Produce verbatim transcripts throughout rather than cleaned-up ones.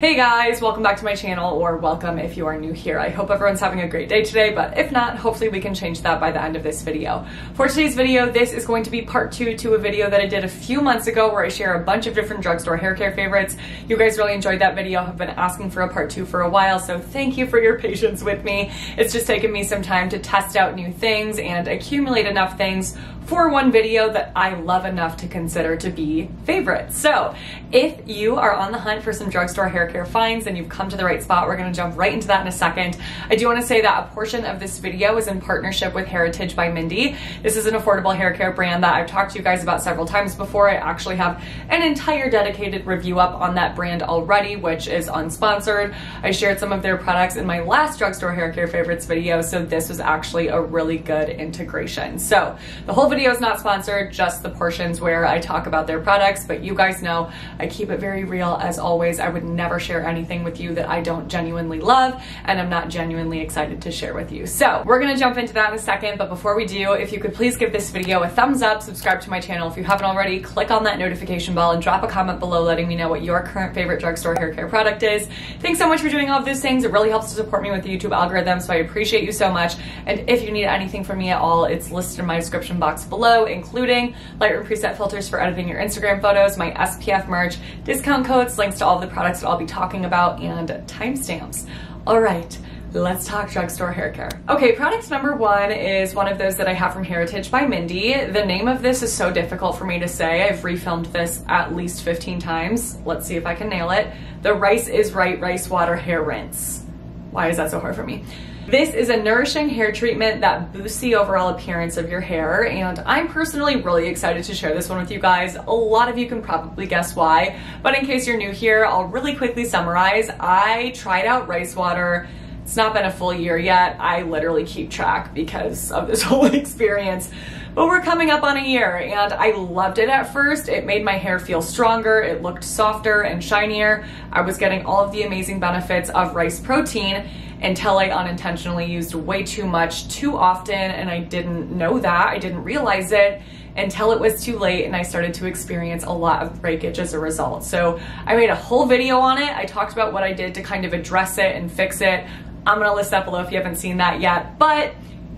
Hey guys, welcome back to my channel, or welcome if you are new here. I hope everyone's having a great day today, but if not, hopefully we can change that by the end of this video. For today's video, this is going to be part two to a video that I did a few months ago where I share a bunch of different drugstore hair care favorites. You guys really enjoyed that video. I've been asking for a part two for a while, so thank you for your patience with me. It's just taken me some time to test out new things and accumulate enough things for one video that I love enough to consider to be favorites. So if you are on the hunt for some drugstore hair care finds, then you've come to the right spot. We're gonna jump right into that in a second. I do wanna say that a portion of this video is in partnership with Hairitage by Mindy. This is an affordable hair care brand that I've talked to you guys about several times before. I actually have an entire dedicated review up on that brand already, which is unsponsored. I shared some of their products in my last drugstore hair care favorites video, so this was actually a really good integration. So the whole video Video is not sponsored, just the portions where I talk about their products, but you guys know I keep it very real as always. I would never share anything with you that I don't genuinely love and I'm not genuinely excited to share with you. So we're gonna jump into that in a second, but before we do, if you could please give this video a thumbs up, subscribe to my channel if you haven't already, click on that notification bell and drop a comment below letting me know what your current favorite drugstore hair care product is. Thanks so much for doing all of those things. It really helps to support me with the YouTube algorithm, so I appreciate you so much. And if you need anything from me at all, it's listed in my description box below, including Lightroom preset filters for editing your Instagram photos, my S P F merch, discount codes, links to all the products that I'll be talking about, and timestamps. All right, let's talk drugstore hair care. Okay, product number one is one of those that I have from Hairitage by Mindy. The name of this is so difficult for me to say. I've refilmed this at least fifteen times. Let's see if I can nail it. The Rice is Right Rice Water Hair Rinse. Why is that so hard for me? This is a nourishing hair treatment that boosts the overall appearance of your hair, and I'm personally really excited to share this one with you guys. A lot of you can probably guess why, but in case you're new here, I'll really quickly summarize. I tried out rice water. It's not been a full year yet. I literally keep track because of this whole experience. But we're coming up on a year, and I loved it at first. It made my hair feel stronger. It looked softer and shinier. I was getting all of the amazing benefits of rice protein until I unintentionally used way too much too often, and I didn't know that. I didn't realize it until it was too late, and I started to experience a lot of breakage as a result. So I made a whole video on it. I talked about what I did to kind of address it and fix it. I'm gonna list that below if you haven't seen that yet. But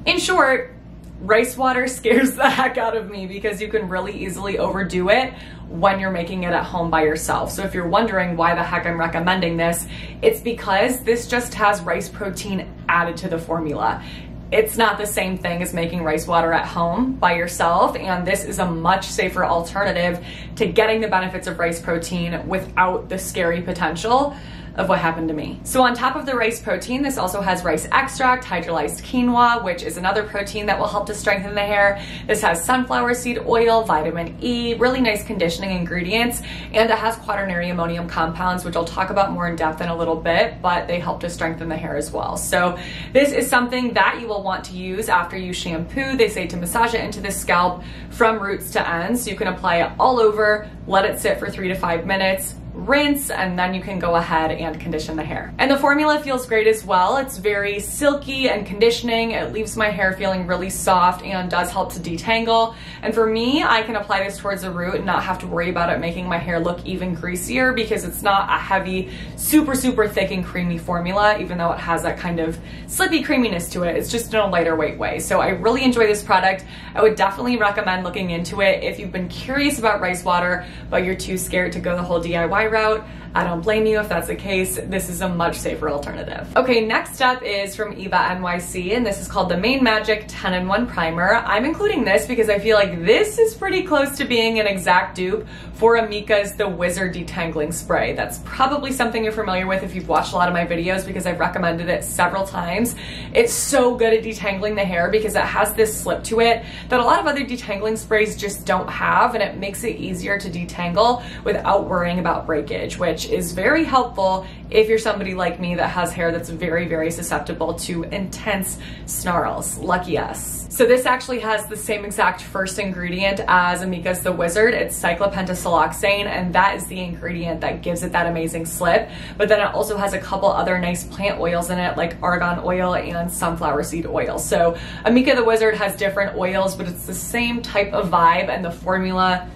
in short, rice water scares the heck out of me because you can really easily overdo it when you're making it at home by yourself. So if you're wondering why the heck I'm recommending this, it's because this just has rice protein added to the formula. It's not the same thing as making rice water at home by yourself, and this is a much safer alternative to getting the benefits of rice protein without the scary potential of what happened to me. So on top of the rice protein, this also has rice extract, hydrolyzed quinoa, which is another protein that will help to strengthen the hair. This has sunflower seed oil, vitamin E, really nice conditioning ingredients, and it has quaternary ammonium compounds, which I'll talk about more in depth in a little bit, but they help to strengthen the hair as well. So this is something that you will want to use after you shampoo. They say to massage it into the scalp from roots to ends. So you can apply it all over, let it sit for three to five minutes, rinse, and then you can go ahead and condition the hair. And the formula feels great as well. It's very silky and conditioning. It leaves my hair feeling really soft and does help to detangle. And for me, I can apply this towards the root and not have to worry about it making my hair look even greasier because it's not a heavy, super, super thick and creamy formula, even though it has that kind of slippy creaminess to it. It's just in a lighter weight way. So I really enjoy this product. I would definitely recommend looking into it if you've been curious about rice water, but you're too scared to go the whole D I Y route. I don't blame you if that's the case. This is a much safer alternative. Okay, next up is from Eva N Y C, and this is called the Mane Magic ten in one Primer. I'm including this because I feel like this is pretty close to being an exact dupe for Amika's The Wizard Detangling Spray. That's probably something you're familiar with if you've watched a lot of my videos because I've recommended it several times. It's so good at detangling the hair because it has this slip to it that a lot of other detangling sprays just don't have, and it makes it easier to detangle without worrying about breakage, which is very helpful if you're somebody like me that has hair that's very, very susceptible to intense snarls. Lucky us. So this actually has the same exact first ingredient as Amika's The Wizard. It's cyclopentasiloxane, and that is the ingredient that gives it that amazing slip. But then it also has a couple other nice plant oils in it, like argan oil and sunflower seed oil. So Amika The Wizard has different oils, but it's the same type of vibe, and the formula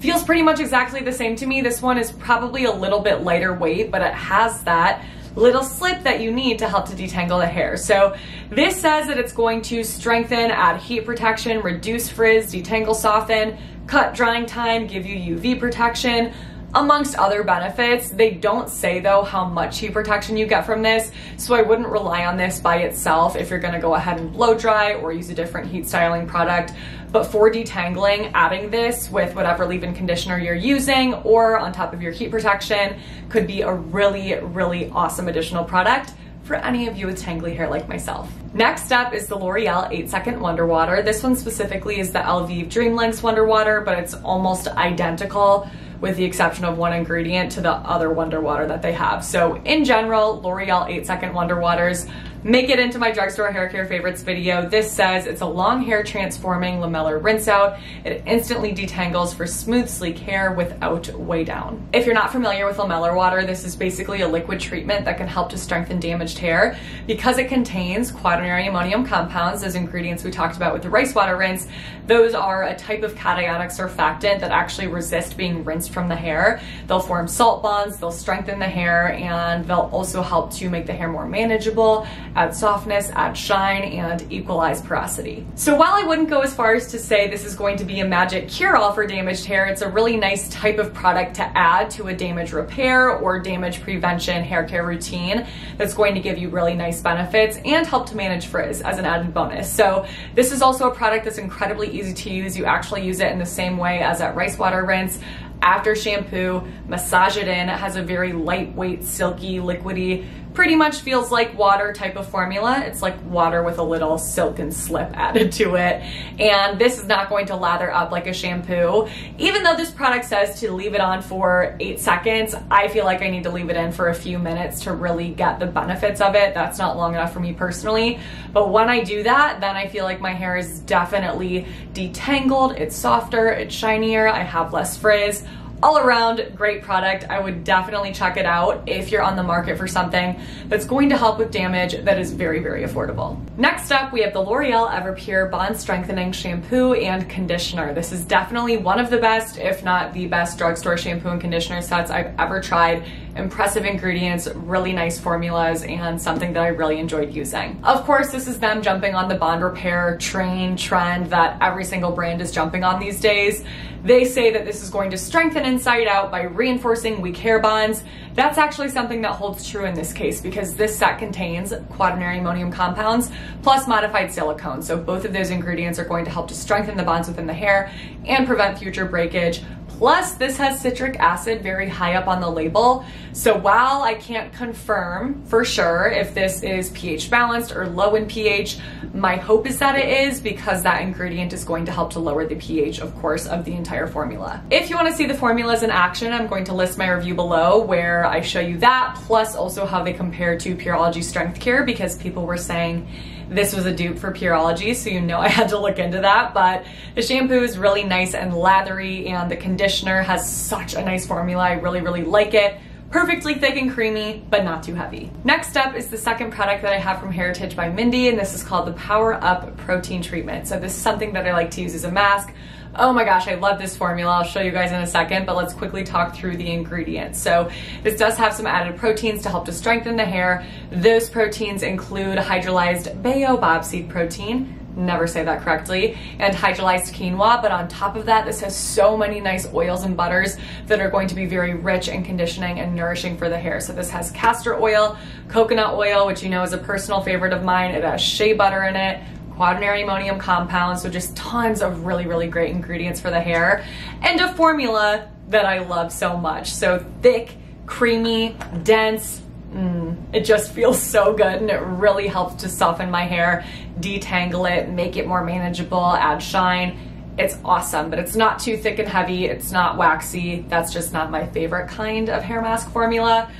Feels pretty much exactly the same to me. This one is probably a little bit lighter weight, but it has that little slip that you need to help to detangle the hair. So this says that it's going to strengthen, add heat protection, reduce frizz, detangle, soften, cut drying time, give you U V protection, amongst other benefits. They don't say though how much heat protection you get from this, so I wouldn't rely on this by itself if you're gonna go ahead and blow dry or use a different heat styling product. But for detangling, adding this with whatever leave-in conditioner you're using or on top of your heat protection could be a really, really awesome additional product for any of you with tangly hair like myself. Next up is the L'Oreal eight second Wonder Water. This one specifically is the L V Dream Lengths Wonder Water, but it's almost identical with the exception of one ingredient to the other Wonder Water that they have. So in general, L'Oreal eight second Wonder Waters make it into my drugstore hair care favorites video. This says it's a long hair transforming lamellar rinse out. It instantly detangles for smooth, sleek hair without weigh down. If you're not familiar with lamellar water, this is basically a liquid treatment that can help to strengthen damaged hair. Because it contains quaternary ammonium compounds, those ingredients we talked about with the rice water rinse, those are a type of cationic surfactant that actually resist being rinsed from the hair. They'll form salt bonds, they'll strengthen the hair, and they'll also help to make the hair more manageable, add softness, add shine, and equalize porosity. So while I wouldn't go as far as to say this is going to be a magic cure-all for damaged hair, it's a really nice type of product to add to a damage repair or damage prevention hair care routine that's going to give you really nice benefits and help to manage frizz as an added bonus. So this is also a product that's incredibly easy to use. You actually use it in the same way as that rice water rinse. After shampoo, massage it in. It has a very lightweight, silky, liquidy, pretty much feels like water type of formula. It's like water with a little silk and slip added to it. And this is not going to lather up like a shampoo. Even though this product says to leave it on for eight seconds, I feel like I need to leave it in for a few minutes to really get the benefits of it. That's not long enough for me personally. But when I do that, then I feel like my hair is definitely detangled. It's softer, it's shinier, I have less frizz. All around, great product. I would definitely check it out if you're on the market for something that's going to help with damage that is very, very affordable. Next up, we have the L'Oreal EverPure Bond Strengthening Shampoo and Conditioner. This is definitely one of the best, if not the best, drugstore shampoo and conditioner sets I've ever tried. Impressive ingredients, really nice formulas, and something that I really enjoyed using. Of course, this is them jumping on the bond repair train trend that every single brand is jumping on these days. They say that this is going to strengthen inside out by reinforcing weak hair bonds. That's actually something that holds true in this case because this set contains quaternary ammonium compounds plus modified silicone. So both of those ingredients are going to help to strengthen the bonds within the hair and prevent future breakage. Plus, this has citric acid very high up on the label. So while I can't confirm for sure if this is pH balanced or low in pH, my hope is that it is because that ingredient is going to help to lower the pH, of course, of the entire formula. If you want to see the formulas in action, I'm going to list my review below where I show you that, plus also how they compare to Pureology Strength Cure because people were saying this was a dupe for Pureology, so you know I had to look into that. But the shampoo is really nice and lathery, and the conditioner has such a nice formula. I really, really like it. Perfectly thick and creamy, but not too heavy. Next up is the second product that I have from Hairitage by Mindy, and this is called the Power Up Protein Treatment. So this is something that I like to use as a mask. Oh my gosh, I love this formula. I'll show you guys in a second, but let's quickly talk through the ingredients. So this does have some added proteins to help to strengthen the hair. Those proteins include hydrolyzed Bayo bobseed protein, never say that correctly, and hydrolyzed quinoa, but on top of that, this has so many nice oils and butters that are going to be very rich and conditioning and nourishing for the hair. So this has castor oil, coconut oil, which you know is a personal favorite of mine. It has shea butter in it, quaternary ammonium compounds, so just tons of really, really great ingredients for the hair, and a formula that I love so much. So thick, creamy, dense, Mm, it just feels so good, and it really helps to soften my hair, detangle it, make it more manageable, add shine. It's awesome, but it's not too thick and heavy. It's not waxy. That's just not my favorite kind of hair mask formula.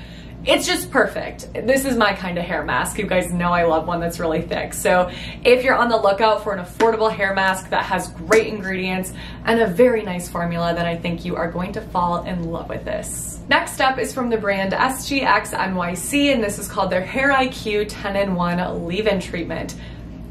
It's just perfect. This is my kind of hair mask. You guys know I love one that's really thick. So if you're on the lookout for an affordable hair mask that has great ingredients and a very nice formula, then I think you are going to fall in love with this. Next up is from the brand S G X N Y C, and this is called their Hair I Q ten in one Leave-In Treatment.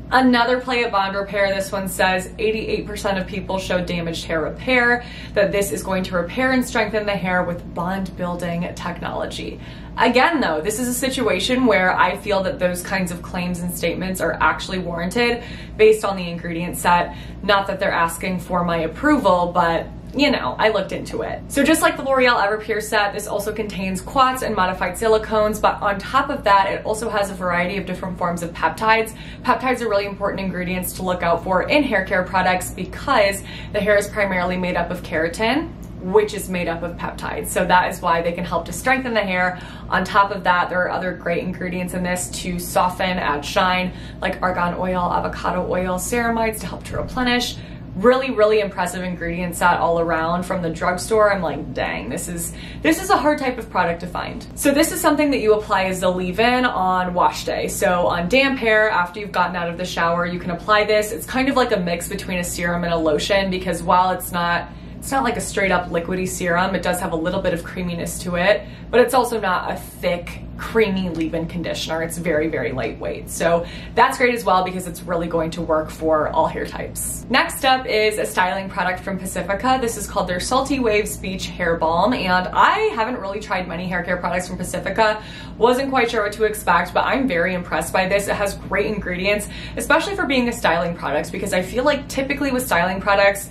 Another play at Bond Repair, this one says eighty-eight percent of people show damaged hair repair, that this is going to repair and strengthen the hair with bond building technology. Again though, this is a situation where I feel that those kinds of claims and statements are actually warranted based on the ingredient set. Not that they're asking for my approval, but you know, I looked into it. So just like the L'Oreal EverPure set, this also contains quartz and modified silicones, but on top of that, it also has a variety of different forms of peptides. Peptides are really important ingredients to look out for in hair care products because the hair is primarily made up of keratin, which is made up of peptides. So that is why they can help to strengthen the hair. On top of that, there are other great ingredients in this to soften, add shine, like argan oil, avocado oil, ceramides to help to replenish. Really, really impressive ingredient set all around from the drugstore. I'm like, dang, this is this is a hard type of product to find. So this is something that you apply as a leave-in on wash day. So on damp hair, after you've gotten out of the shower, you can apply this. It's kind of like a mix between a serum and a lotion because while it's not It's not like a straight up liquidy serum. It does have a little bit of creaminess to it, but it's also not a thick, creamy leave-in conditioner. It's very, very lightweight. So that's great as well because it's really going to work for all hair types. Next up is a styling product from Pacifica. This is called their Salty Waves Beach Hair Balm. And I haven't really tried many hair care products from Pacifica. Wasn't quite sure what to expect, but I'm very impressed by this. It has great ingredients, especially for being a styling product because I feel like typically with styling products,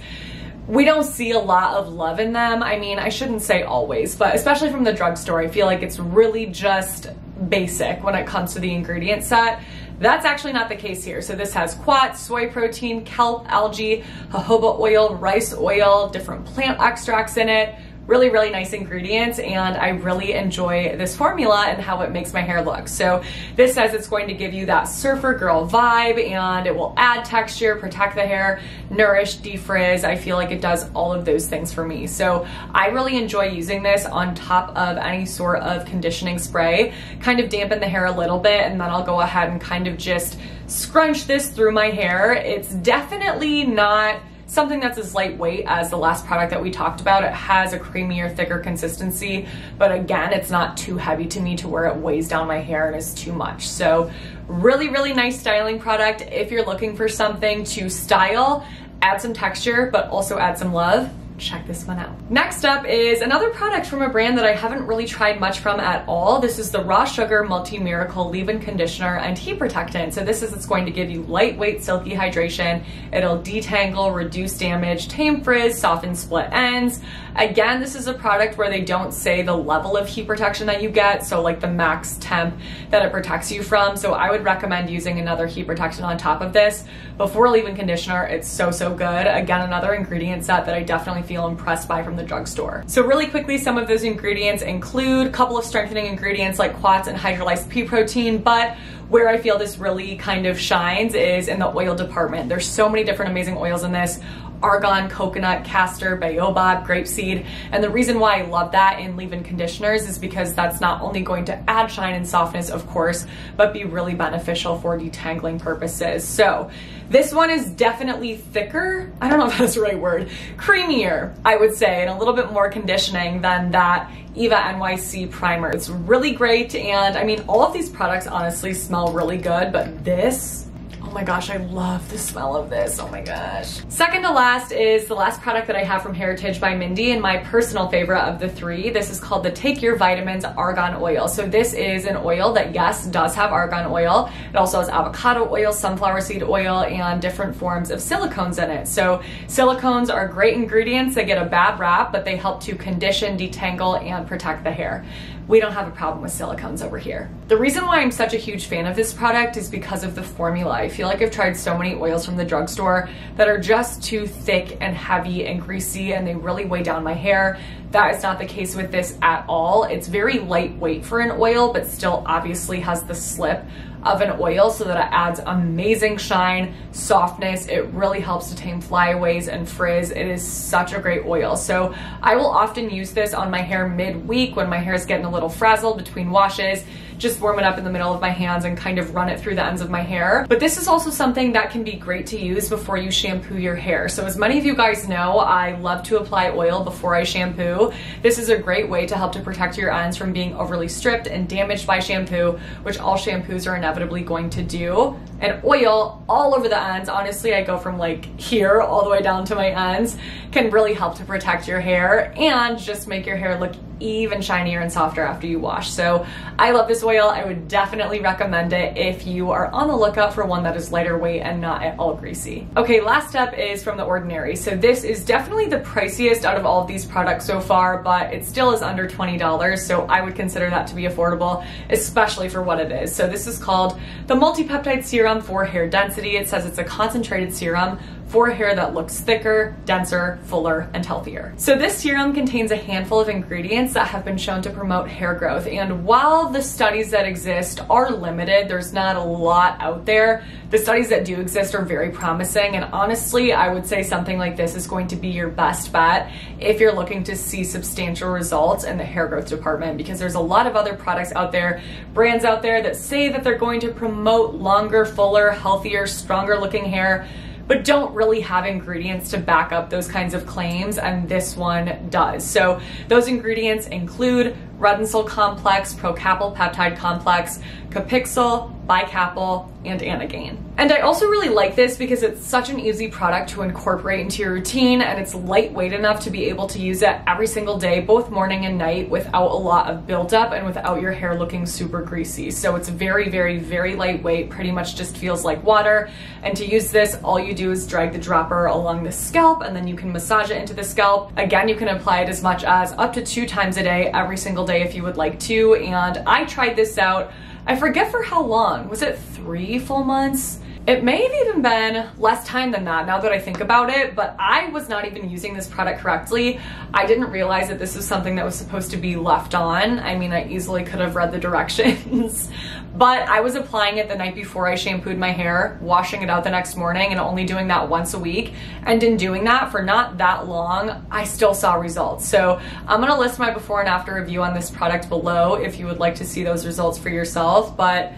we don't see a lot of love in them. I mean, I shouldn't say always, but especially from the drugstore, I feel like it's really just basic when it comes to the ingredient set. That's actually not the case here. So this has quats, soy protein, kelp, algae, jojoba oil, rice oil, different plant extracts in it. Really, really nice ingredients, and I really enjoy this formula and how it makes my hair look. So this says it's going to give you that surfer girl vibe, and it will add texture, protect the hair, nourish, defrizz. I feel like it does all of those things for me. So I really enjoy using this on top of any sort of conditioning spray, kind of dampen the hair a little bit, and then I'll go ahead and kind of just scrunch this through my hair. It's definitely not something that's as lightweight as the last product that we talked about. It has a creamier, thicker consistency, but again, it's not too heavy to me to where it weighs down my hair and is too much. So really, really nice styling product. If you're looking for something to style, add some texture, but also add some love, check this one out. Next up is another product from a brand that I haven't really tried much from at all. This is the Raw Sugar Multi-Miracle Leave-In Conditioner and Heat Protectant. So this is it's going to give you lightweight, silky hydration. It'll detangle, reduce damage, tame frizz, soften split ends. Again, this is a product where they don't say the level of heat protection that you get, so like the max temp that it protects you from. So I would recommend using another heat protection on top of this before leave-in conditioner. It's so, so good. Again, another ingredient set that I definitely feel impressed by from the drugstore. So really quickly, some of those ingredients include a couple of strengthening ingredients like quats and hydrolyzed pea protein, but where I feel this really kind of shines is in the oil department. There's so many different amazing oils in this. Argan, coconut, castor, baobab, grapeseed. And the reason why I love that in leave-in conditioners is because that's not only going to add shine and softness, of course, but be really beneficial for detangling purposes. So this one is definitely thicker. I don't know if that's the right word. Creamier, I would say, and a little bit more conditioning than that Eva N Y C primer. It's really great. And I mean, all of these products honestly smell really good, but this, oh my gosh, I love the smell of this. Oh my gosh. Second to last is the last product that I have from Hairitage by Mindy and my personal favorite of the three. This is called the Take Your Vitamins Argan Oil. So this is an oil that, yes, does have argan oil. It also has avocado oil, sunflower seed oil, and different forms of silicones in it. So silicones are great ingredients. They get a bad rap, but they help to condition, detangle, and protect the hair. We don't have a problem with silicones over here. The reason why I'm such a huge fan of this product is because of the formula. I feel like I've tried so many oils from the drugstore that are just too thick and heavy and greasy, and they really weigh down my hair. That is not the case with this at all. It's very lightweight for an oil, but still obviously has the slip of an oil so that it adds amazing shine, softness. It really helps to tame flyaways and frizz. It is such a great oil. So I will often use this on my hair midweek when my hair is getting a little frazzled between washes, just warm it up in the middle of my hands and kind of run it through the ends of my hair. But this is also something that can be great to use before you shampoo your hair. So as many of you guys know, I love to apply oil before I shampoo. This is a great way to help to protect your ends from being overly stripped and damaged by shampoo, which all shampoos are inevitably going to do. And oil all over the ends, honestly, I go from like here all the way down to my ends, can really help to protect your hair and just make your hair look even shinier and softer after you wash. So I love this oil. I would definitely recommend it if you are on the lookout for one that is lighter weight and not at all greasy. Okay, last up is from The Ordinary. So this is definitely the priciest out of all of these products so far, but it still is under twenty dollars. So I would consider that to be affordable, especially for what it is. So this is called the Multi-Peptide Serum for Hair Density. It says it's a concentrated serum for hair that looks thicker, denser, fuller, and healthier. So this serum contains a handful of ingredients that have been shown to promote hair growth. And while the studies that exist are limited, there's not a lot out there, the studies that do exist are very promising. And honestly, I would say something like this is going to be your best bet if you're looking to see substantial results in the hair growth department, because there's a lot of other products out there, brands out there that say that they're going to promote longer, fuller, healthier, stronger looking hair, but don't really have ingredients to back up those kinds of claims, and this one does. So those ingredients include Redensil complex, Procapil peptide complex, Capixyl, Bicapil, and Anagain. And I also really like this because it's such an easy product to incorporate into your routine, and it's lightweight enough to be able to use it every single day, both morning and night, without a lot of buildup and without your hair looking super greasy. So it's very, very, very lightweight, pretty much just feels like water. And to use this, all you do is drag the dropper along the scalp, and then you can massage it into the scalp. Again, you can apply it as much as up to two times a day, every single day if you would like to. And I tried this out, I forget for how long, was it three full months? It may have even been less time than that now that I think about it, but I was not even using this product correctly. I didn't realize that this was something that was supposed to be left on. I mean, I easily could have read the directions, but I was applying it the night before I shampooed my hair, washing it out the next morning, and only doing that once a week. And in doing that for not that long, I still saw results. So I'm gonna list my before and after review on this product below if you would like to see those results for yourself, but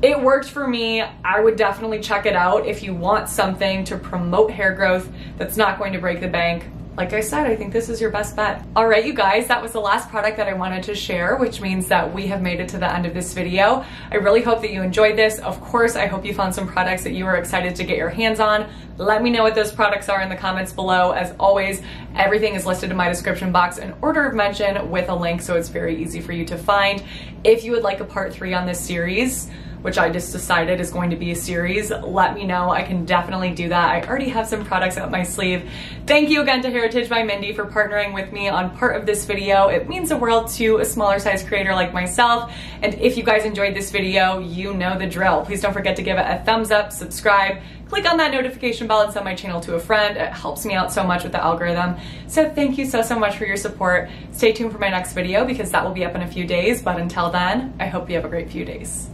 it worked for me. I would definitely check it out if you want something to promote hair growth that's not going to break the bank. Like I said, I think this is your best bet. All right, you guys, that was the last product that I wanted to share, which means that we have made it to the end of this video. I really hope that you enjoyed this. Of course, I hope you found some products that you were excited to get your hands on. Let me know what those products are in the comments below. As always, everything is listed in my description box in order of mention with a link, so it's very easy for you to find. If you would like a part three on this series, which I just decided is going to be a series, let me know. I can definitely do that. I already have some products up my sleeve. Thank you again to Hairitage by Mindy for partnering with me on part of this video. It means the world to a smaller size creator like myself. And if you guys enjoyed this video, you know the drill. Please don't forget to give it a thumbs up, subscribe, click on that notification bell, and send my channel to a friend. It helps me out so much with the algorithm. So thank you so, so much for your support. Stay tuned for my next video because that will be up in a few days. But until then, I hope you have a great few days.